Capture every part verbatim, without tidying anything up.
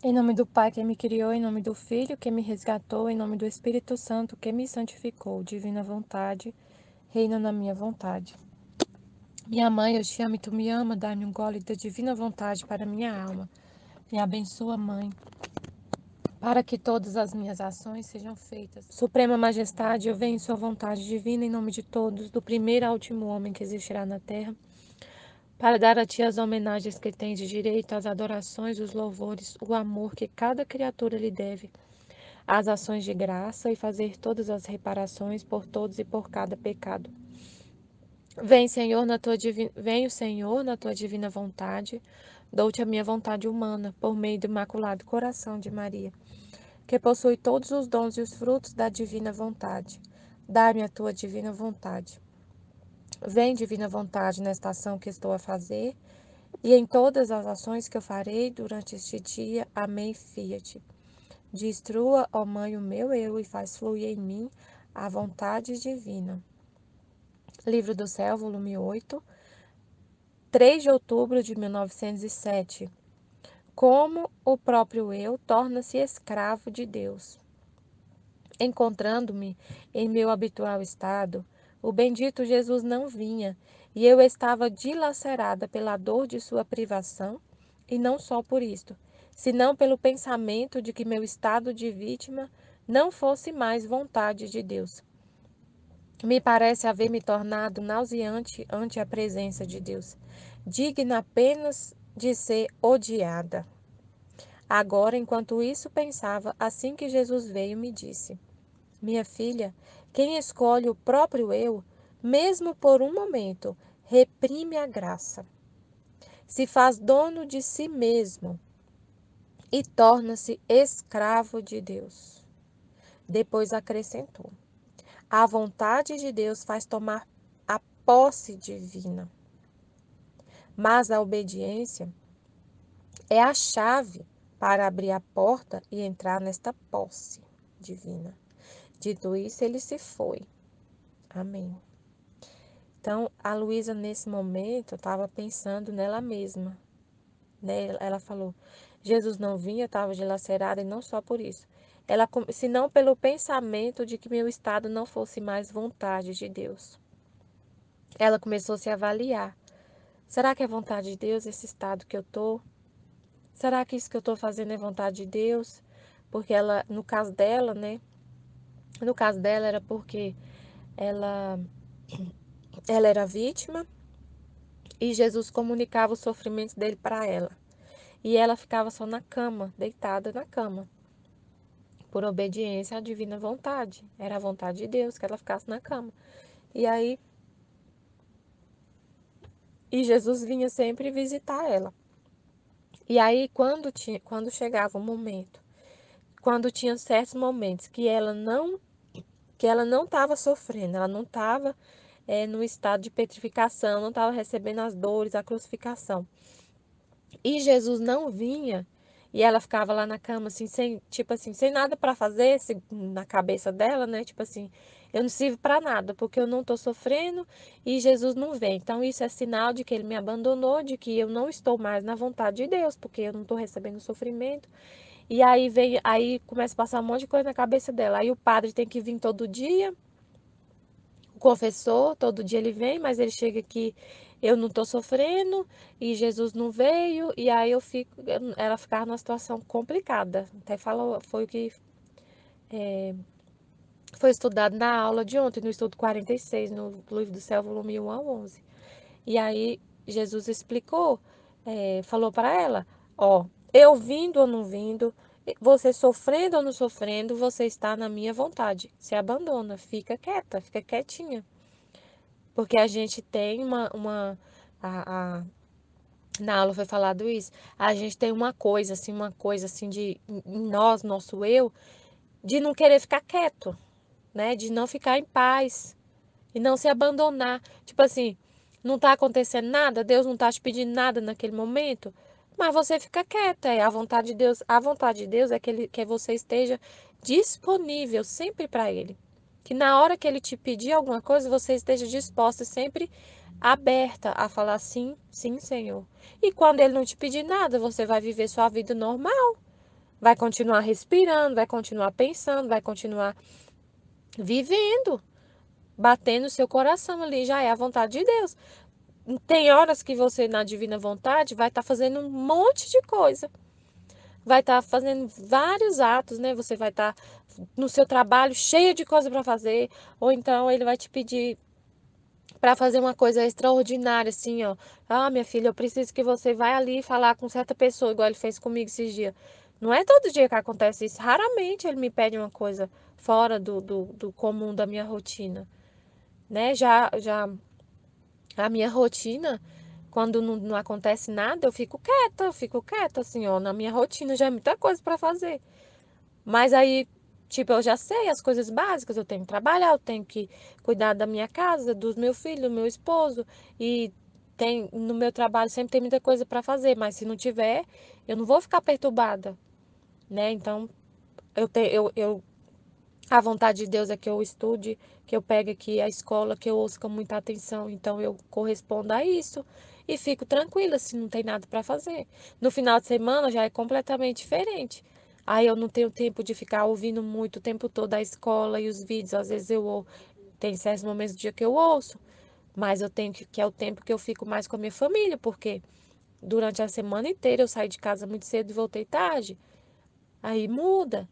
Em nome do Pai que me criou, em nome do Filho que me resgatou, em nome do Espírito Santo que me santificou, Divina Vontade, reina na minha vontade. Minha mãe, eu te amo e tu me ama, dá-me um gole da Divina Vontade para minha alma. Me abençoa, Mãe, para que todas as minhas ações sejam feitas. Suprema Majestade, eu venho em sua vontade divina em nome de todos, do primeiro ao último homem que existirá na terra, para dar a ti as homenagens que tens de direito, as adorações, os louvores, o amor que cada criatura lhe deve, as ações de graça e fazer todas as reparações por todos e por cada pecado. Vem, Senhor, na tua divina, venho, Senhor, na tua divina vontade, dou-te a minha vontade humana, por meio do imaculado coração de Maria, que possui todos os dons e os frutos da divina vontade. Dá-me a tua divina vontade. Vem, divina vontade, nesta ação que estou a fazer e em todas as ações que eu farei durante este dia. Amém, fiat. Destrua, ó Mãe, o meu eu e faz fluir em mim a vontade divina. Livro do Céu, volume oito, três de outubro de mil novecentos e sete. Como o próprio eu torna-se escravo de Deus. Encontrando-me em meu habitual estado, o bendito Jesus não vinha, e eu estava dilacerada pela dor de sua privação, e não só por isto, senão pelo pensamento de que meu estado de vítima não fosse mais vontade de Deus. Me parece haver me tornado nauseante ante a presença de Deus, digna apenas de ser odiada. Agora, enquanto isso pensava, assim que Jesus veio, me disse: minha filha, quem escolhe o próprio eu, mesmo por um momento, reprime a graça. Se faz dono de si mesmo e torna-se escravo de Deus. Depois acrescentou: a vontade de Deus faz tomar a posse divina. Mas a obediência é a chave para abrir a porta e entrar nesta posse divina. Dito isso, ele se foi. Amém. Então, a Luísa, nesse momento, estava pensando nela mesma, né? Ela falou, Jesus não vinha, estava dilacerada, e não só por isso. Ela, senão pelo pensamento de que meu estado não fosse mais vontade de Deus. Ela começou a se avaliar. Será que é vontade de Deus esse estado que eu estou? Será que isso que eu estou fazendo é vontade de Deus? Porque ela, no caso dela, né? No caso dela era porque ela, ela era vítima e Jesus comunicava os sofrimentos dele para ela. E ela ficava só na cama, deitada na cama, por obediência à divina vontade. Era a vontade de Deus que ela ficasse na cama. E aí, e Jesus vinha sempre visitar ela. E aí, quando, tinha, quando chegava o momento, quando tinha certos momentos que ela não... que ela não estava sofrendo, ela não estava é, no estado de petrificação, não estava recebendo as dores, a crucificação. E Jesus não vinha, e ela ficava lá na cama, assim, sem, tipo assim, sem nada para fazer, se, na cabeça dela, né? Tipo assim, eu não sirvo para nada, porque eu não estou sofrendo e Jesus não vem. Então, isso é sinal de que ele me abandonou, de que eu não estou mais na vontade de Deus, porque eu não estou recebendo sofrimento. E aí, vem, aí começa a passar um monte de coisa na cabeça dela. Aí o padre tem que vir todo dia, o confessor, todo dia ele vem, mas ele chega aqui, eu não estou sofrendo, e Jesus não veio, e aí eu fico, ela ficava numa situação complicada. Até falou, foi o que é, foi estudado na aula de ontem, no estudo quarenta e seis, no Livro do Céu, volume um a onze. E aí Jesus explicou, é, falou para ela, ó, eu vindo ou não vindo, você sofrendo ou não sofrendo, você está na minha vontade. Se abandona, fica quieta, fica quietinha. Porque a gente tem uma... uma a, a, na aula foi falado isso. A gente tem uma coisa assim, uma coisa assim de nós, nosso eu, de não querer ficar quieto, né? De não ficar em paz e não se abandonar. Tipo assim, não está acontecendo nada, Deus não está te pedindo nada naquele momento, mas você fica quieta, é a vontade de Deus. A vontade de Deus é que, ele, que você esteja disponível sempre para Ele. Que na hora que Ele te pedir alguma coisa, você esteja disposta, sempre aberta a falar sim, sim, Senhor. E quando Ele não te pedir nada, você vai viver sua vida normal. vai continuar respirando, vai continuar pensando, vai continuar vivendo, batendo o seu coração ali, já é a vontade de Deus. Tem horas que você, na divina vontade, vai estar fazendo um monte de coisa. Vai estar fazendo vários atos, né? Você vai estar no seu trabalho cheio de coisa para fazer, ou então ele vai te pedir para fazer uma coisa extraordinária, assim, ó. Ah, minha filha, eu preciso que você vá ali falar com certa pessoa, igual ele fez comigo esses dias. Não é todo dia que acontece isso. Raramente ele me pede uma coisa fora do, do, do comum da minha rotina, né? Já, já a minha rotina, quando não, não acontece nada, eu fico quieta, eu fico quieta, assim, ó. Na minha rotina já é muita coisa para fazer. Mas aí, tipo, eu já sei as coisas básicas, eu tenho que trabalhar, eu tenho que cuidar da minha casa, dos meus filhos, do meu esposo. E tem, no meu trabalho sempre tem muita coisa para fazer, mas se não tiver, eu não vou ficar perturbada, né? Então, eu, te, eu, eu a vontade de Deus é que eu estude, que eu pegue aqui a escola, que eu ouça com muita atenção. Então, eu correspondo a isso e fico tranquila se não tem nada para fazer. No final de semana já é completamente diferente. Aí eu não tenho tempo de ficar ouvindo muito o tempo todo a escola e os vídeos. Às vezes eu tem certos momentos do dia que eu ouço, mas eu tenho que, que é o tempo que eu fico mais com a minha família, porque durante a semana inteira eu saí de casa muito cedo e voltei tarde. Aí muda.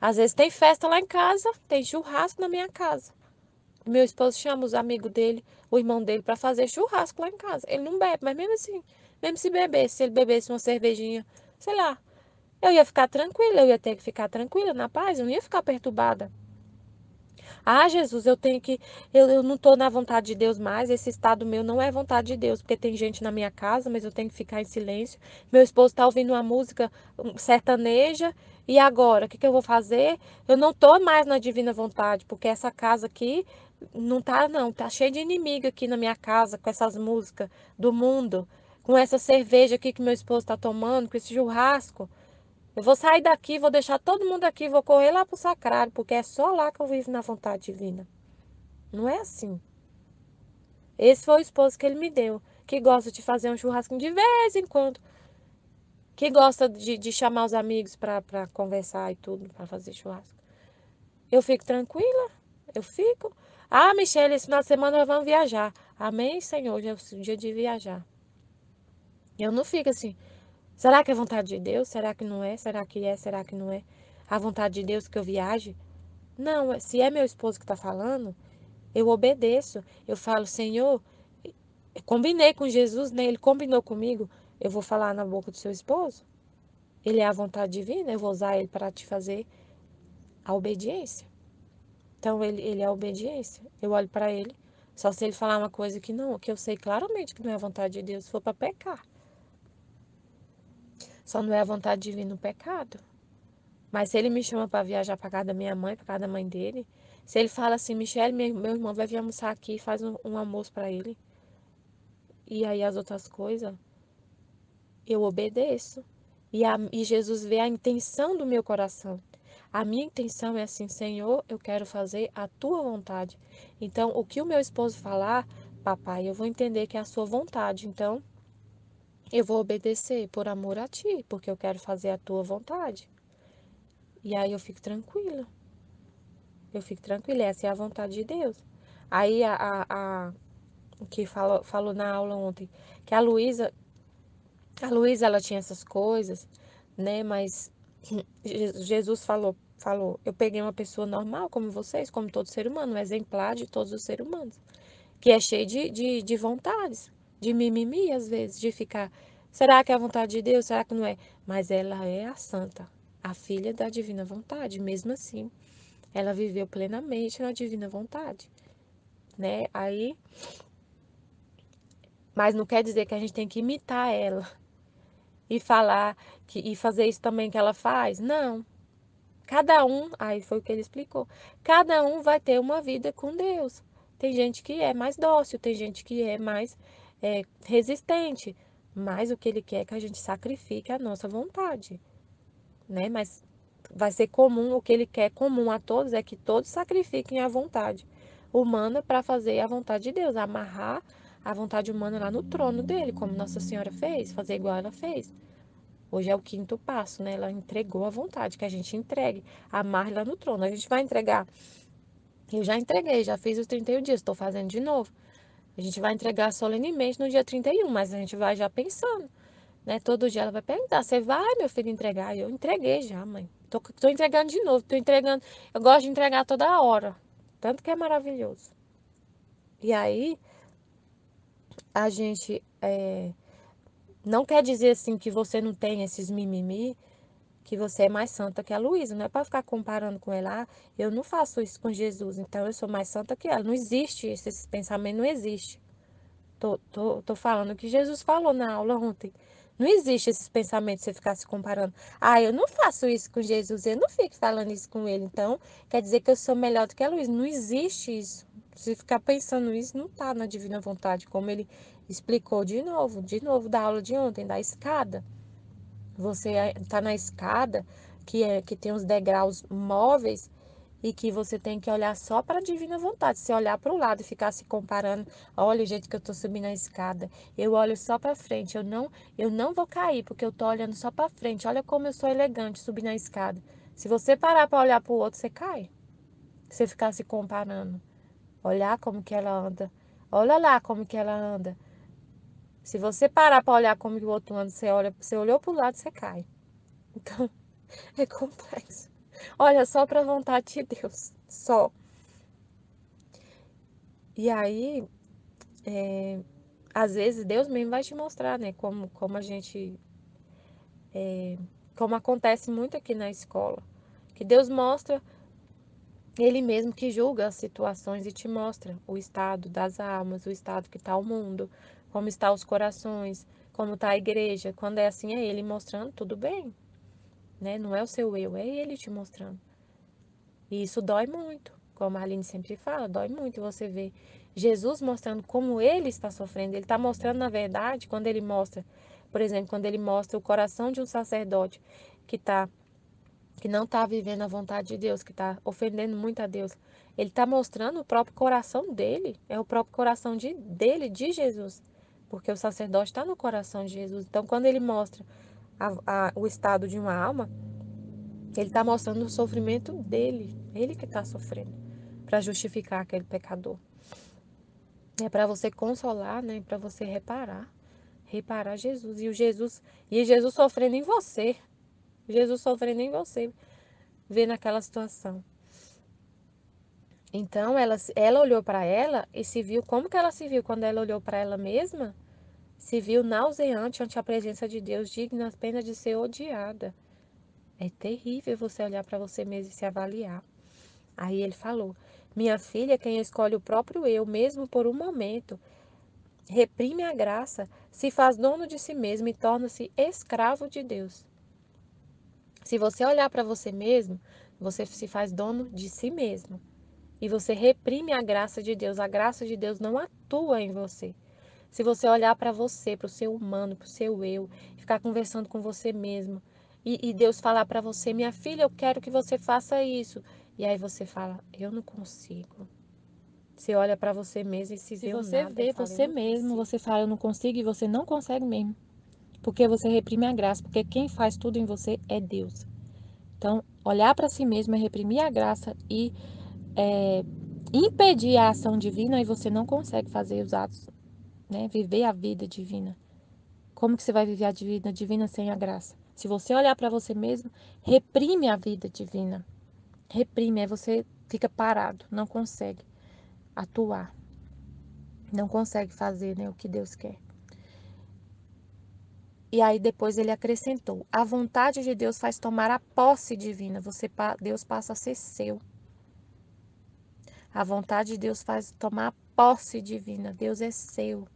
Às vezes tem festa lá em casa, tem churrasco na minha casa. Meu esposo chama os amigos dele, o irmão dele, para fazer churrasco lá em casa. Ele não bebe, mas mesmo assim, mesmo se bebesse, se ele bebesse uma cervejinha, sei lá, eu ia ficar tranquila, eu ia ter que ficar tranquila, na paz, eu não ia ficar perturbada. Ah, Jesus, eu tenho que, eu, eu não estou na vontade de Deus mais, esse estado meu não é vontade de Deus, porque tem gente na minha casa, mas eu tenho que ficar em silêncio. Meu esposo está ouvindo uma música sertaneja, e agora, o que, que eu vou fazer? Eu não estou mais na divina vontade, porque essa casa aqui não tá não, tá cheio de inimigo aqui na minha casa, com essas músicas do mundo, com essa cerveja aqui que meu esposo está tomando, com esse churrasco. Eu vou sair daqui, vou deixar todo mundo aqui, vou correr lá pro sacrário, porque é só lá que eu vivo na vontade divina. Não é assim. Esse foi o esposo que ele me deu, que gosta de fazer um churrasco de vez em quando, que gosta de, de chamar os amigos para conversar e tudo, para fazer churrasco. Eu fico tranquila, eu fico. Ah, Michelle, esse final de semana nós vamos viajar. Amém, Senhor, hoje é o dia de viajar. Eu não fico assim. Será que é vontade de Deus? Será que não é? Será que é? Será que não é? A vontade de Deus que eu viaje? Não, se é meu esposo que está falando, eu obedeço. Eu falo, Senhor, eu combinei com Jesus, né? Ele combinou comigo. Eu vou falar na boca do seu esposo? Ele é a vontade divina? Eu vou usar ele para te fazer a obediência. Então, ele, ele é a obediência. Eu olho para ele, só se ele falar uma coisa que não, que eu sei claramente que não é a vontade de Deus, se for para pecar. Só não é a vontade divina o pecado. Mas se ele me chama para viajar para casa da minha mãe, para casa da mãe dele, se ele fala assim, Michelle, meu irmão vai vir almoçar aqui, faz um, um almoço para ele. E aí as outras coisas, eu obedeço. E, a, e Jesus vê a intenção do meu coração. A minha intenção é assim, Senhor, eu quero fazer a Tua vontade. Então, o que o meu esposo falar, papai, eu vou entender que é a Sua vontade. Então, eu vou obedecer por amor a Ti, porque eu quero fazer a Tua vontade. E aí eu fico tranquila. Eu fico tranquila, essa é a vontade de Deus. Aí, a, a, a que falou, falou na aula ontem, que a Luísa, a Luísa, ela tinha essas coisas, né, mas Jesus falou, falou, eu peguei uma pessoa normal, como vocês, como todo ser humano, um exemplar de todos os seres humanos, que é cheio de, de, de vontades, de mimimi às vezes, de ficar, será que é a vontade de Deus, será que não é? Mas ela é a santa, a filha da divina vontade, mesmo assim, ela viveu plenamente na divina vontade, né, aí, mas não quer dizer que a gente tem que imitar ela, e falar, que, e fazer isso também que ela faz? Não. Cada um, aí foi o que ele explicou, cada um vai ter uma vida com Deus. Tem gente que é mais dócil, tem gente que é mais é, resistente, mas o que ele quer é que a gente sacrifique a nossa vontade, né? Mas vai ser comum, o que ele quer comum a todos é que todos sacrifiquem a vontade humana para fazer a vontade de Deus, amarrar a vontade humana lá no trono dele, como Nossa Senhora fez, fazer igual ela fez. Hoje é o quinto passo, né? Ela entregou a vontade, que a gente entregue. Amarre lá no trono. A gente vai entregar. Eu já entreguei, já fiz os trinta e um dias, estou fazendo de novo. A gente vai entregar solenemente no dia trinta e um, mas a gente vai já pensando, né? Todo dia ela vai perguntar, você vai, meu filho, entregar? Eu entreguei já, mãe. Tô, tô entregando de novo, tô entregando. Eu gosto de entregar toda hora, tanto que é maravilhoso. E aí, a gente... É... Não quer dizer assim que você não tem esses mimimi, que você é mais santa que a Luísa. Não é para ficar comparando com ela. Ah, eu não faço isso com Jesus, então eu sou mais santa que ela. Não existe isso, esse pensamento não existe. Tô, tô, tô falando o que Jesus falou na aula ontem. Não existe esses pensamentos de você ficar se comparando. Ah, eu não faço isso com Jesus, eu não fico falando isso com ele. Então, quer dizer que eu sou melhor do que a Luísa. Não existe isso. Se ficar pensando isso, não tá na divina vontade, como ele explicou de novo, de novo da aula de ontem, da escada. Você está na escada, que, é, que tem os degraus móveis, e que você tem que olhar só para a divina vontade. Se olhar para o lado e ficar se comparando, olha o jeito que eu estou subindo a escada, eu olho só para frente, eu não, eu não vou cair, porque eu estou olhando só para frente, olha como eu sou elegante subindo a escada. Se você parar para olhar para o outro, você cai. Se você ficar se comparando, olhar como que ela anda, olha lá como que ela anda. Se você parar para olhar como que o outro anda, você, olha, você olhou para o lado, você cai. Então, é complexo. Olha só para a vontade de Deus, só. E aí, é, às vezes Deus mesmo vai te mostrar, né? Como, como a gente, é, como acontece muito aqui na escola. Que Deus mostra, Ele mesmo que julga as situações e te mostra o estado das almas, o estado que está o mundo, como está os corações, como está a igreja. Quando é assim, é Ele mostrando, tudo bem, né? Não é o seu eu, é Ele te mostrando. E isso dói muito, como a Aline sempre fala, dói muito você ver Jesus mostrando como Ele está sofrendo. Ele está mostrando, na verdade, quando Ele mostra, por exemplo, quando Ele mostra o coração de um sacerdote que, tá, que não está vivendo a vontade de Deus, que está ofendendo muito a Deus. Ele está mostrando o próprio coração dele, é o próprio coração de, dele, de Jesus. Porque o sacerdote está no coração de Jesus. Então, quando ele mostra a, a, o estado de uma alma, ele está mostrando o sofrimento dele. Ele que está sofrendo para justificar aquele pecador. É para você consolar, né? Para você reparar. Reparar Jesus. E o Jesus, e Jesus sofrendo em você. Jesus sofrendo em você. Vendo aquela situação. Então, ela, ela olhou para ela e se viu. Como que ela se viu quando ela olhou para ela mesma? Se viu nauseante ante a presença de Deus, digna apenas de ser odiada. É terrível você olhar para você mesmo e se avaliar. Aí ele falou, minha filha, quem escolhe o próprio eu, mesmo por um momento, reprime a graça, se faz dono de si mesmo e torna-se escravo de Deus. Se você olhar para você mesmo, você se faz dono de si mesmo. E você reprime a graça de Deus. A graça de Deus não atua em você. Se você olhar para você, para o seu humano, para o seu eu, ficar conversando com você mesmo, e, e Deus falar para você, minha filha, eu quero que você faça isso. E aí você fala, eu não consigo. Você olha para você mesmo e se vê nada. Se você vê você mesmo, você fala, eu não consigo, e você não consegue mesmo. Porque você reprime a graça. Porque quem faz tudo em você é Deus. Então, olhar para si mesmo é reprimir a graça e... É, impedir a ação divina, e você não consegue fazer os atos, né? Viver a vida divina. Como que você vai viver a vida divina sem a graça? Se você olhar para você mesmo, reprime a vida divina. Reprime, aí você fica parado, não consegue atuar. Não consegue fazer, né, o que Deus quer. E aí depois ele acrescentou, a vontade de Deus faz tomar a posse divina, você, Deus passa a ser seu. A vontade de Deus faz tomar posse divina. Deus é seu.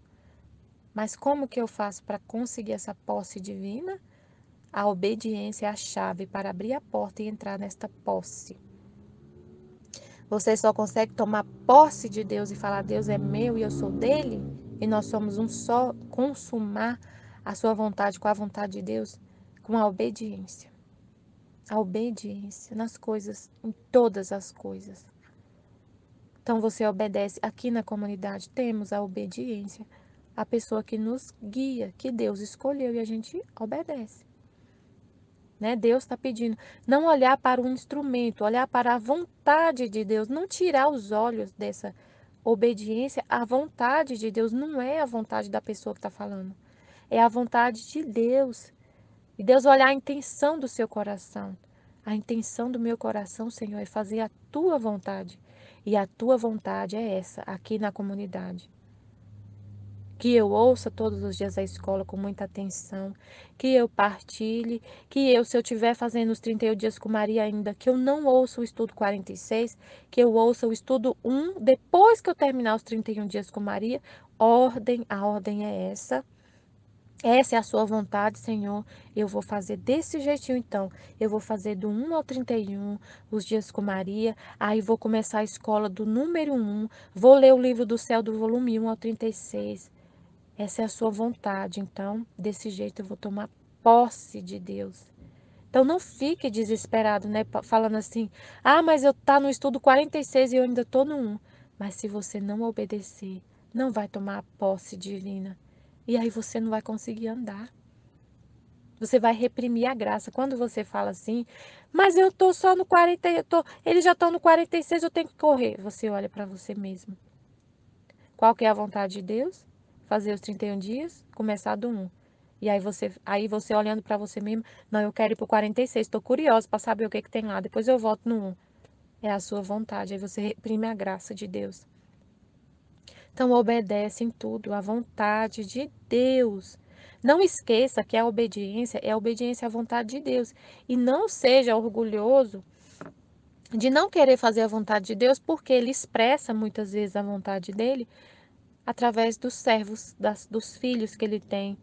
Mas como que eu faço para conseguir essa posse divina? A obediência é a chave para abrir a porta e entrar nesta posse. Você só consegue tomar posse de Deus e falar, Deus é meu e eu sou dele. E nós somos um só. Consumar a sua vontade com a vontade de Deus, com a obediência. A obediência nas coisas, em todas as coisas. Então, você obedece. Aqui na comunidade temos a obediência, a pessoa que nos guia, que Deus escolheu, e a gente obedece. Né? Deus está pedindo, não olhar para o instrumento, olhar para a vontade de Deus, não tirar os olhos dessa obediência. A vontade de Deus não é a vontade da pessoa que está falando, é a vontade de Deus. E Deus olhar a intenção do seu coração. A intenção do meu coração, Senhor, é fazer a Tua vontade. E a Tua vontade é essa, aqui na comunidade. Que eu ouça todos os dias a escola com muita atenção, que eu partilhe, que eu, se eu estiver fazendo os trinta e um dias com Maria ainda, que eu não ouça o estudo quarenta e seis, que eu ouça o estudo um, depois que eu terminar os trinta e um dias com Maria, ordem, a ordem é essa. Essa é a sua vontade, Senhor, eu vou fazer desse jeitinho então, eu vou fazer do um ao trinta e um, os dias com Maria, aí vou começar a escola do número um, vou ler o Livro do Céu do volume um ao trinta e seis, essa é a sua vontade, então, desse jeito eu vou tomar posse de Deus. Então não fique desesperado, né, falando assim, ah, mas eu tá no estudo quarenta e seis e eu ainda tô no um, mas se você não obedecer, não vai tomar a posse divina. E aí você não vai conseguir andar. Você vai reprimir a graça. Quando você fala assim, mas eu tô só no quarenta, eu tô, eles já estão no quarenta e seis, eu tenho que correr. Você olha para você mesmo. Qual que é a vontade de Deus? Fazer os trinta e um dias, começar do um. E aí você, aí você olhando para você mesmo, não, eu quero ir pro quarenta e seis, tô curioso para saber o que que tem lá, depois eu volto no um. É a sua vontade, aí você reprime a graça de Deus. Então, obedece em tudo, à vontade de Deus. Não esqueça que a obediência é a obediência à vontade de Deus. E não seja orgulhoso de não querer fazer a vontade de Deus, porque Ele expressa muitas vezes a vontade dEle através dos servos, das, dos filhos que Ele tem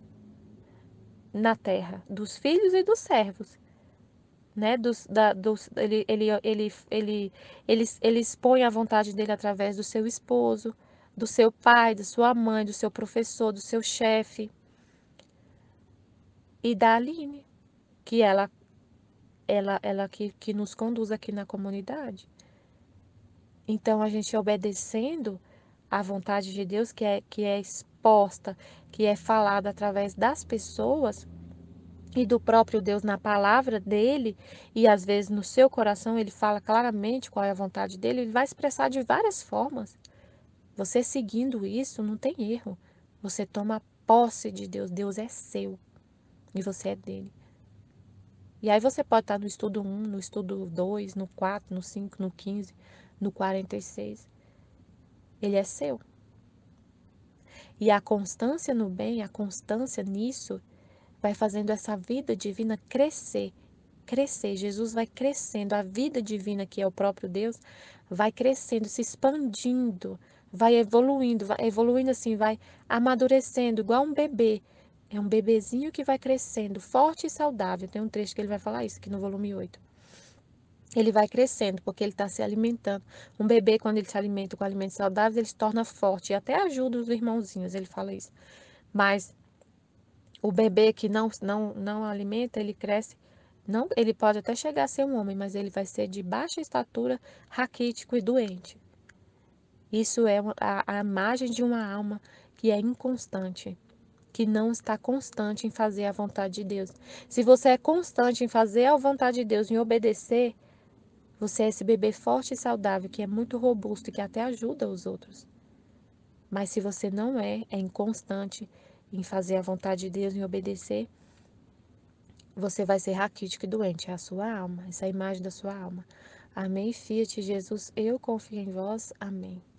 na terra. Dos filhos e dos servos. Né? Dos, da, dos, ele, ele, ele, ele, ele, ele expõe a vontade dEle através do seu esposo, do seu pai, da sua mãe, do seu professor, do seu chefe e da Aline, que ela, ela, ela que, que nos conduz aqui na comunidade. Então, a gente obedecendo à vontade de Deus, que é, que é exposta, que é falada através das pessoas e do próprio Deus na palavra dele, e às vezes no seu coração ele fala claramente qual é a vontade dele, ele vai expressar de várias formas. Você seguindo isso, não tem erro. Você toma posse de Deus. Deus é seu e você é dele. E aí você pode estar no estudo um, no estudo dois, no quatro, no cinco, no quinze, no quarenta e seis. Ele é seu. E a constância no bem, a constância nisso, vai fazendo essa vida divina crescer. Crescer, Jesus vai crescendo. A vida divina, que é o próprio Deus, vai crescendo, se expandindo. Vai evoluindo, vai evoluindo assim, vai amadurecendo, igual um bebê. É um bebezinho que vai crescendo, forte e saudável. Tem um trecho que ele vai falar isso aqui no volume oito. Ele vai crescendo, porque ele está se alimentando. Um bebê, quando ele se alimenta com alimentos saudáveis, ele se torna forte e até ajuda os irmãozinhos, ele fala isso. Mas o bebê que não, não, não alimenta, ele cresce. Não, ele pode até chegar a ser um homem, mas ele vai ser de baixa estatura, raquítico e doente. Isso é a, a imagem de uma alma que é inconstante, que não está constante em fazer a vontade de Deus. Se você é constante em fazer a vontade de Deus, em obedecer, você é esse bebê forte e saudável, que é muito robusto e que até ajuda os outros. Mas se você não é, é inconstante em fazer a vontade de Deus, em obedecer, você vai ser raquítico e doente. É a sua alma, essa é a imagem da sua alma. Amém, Fiat Jesus, eu confio em vós. Amém.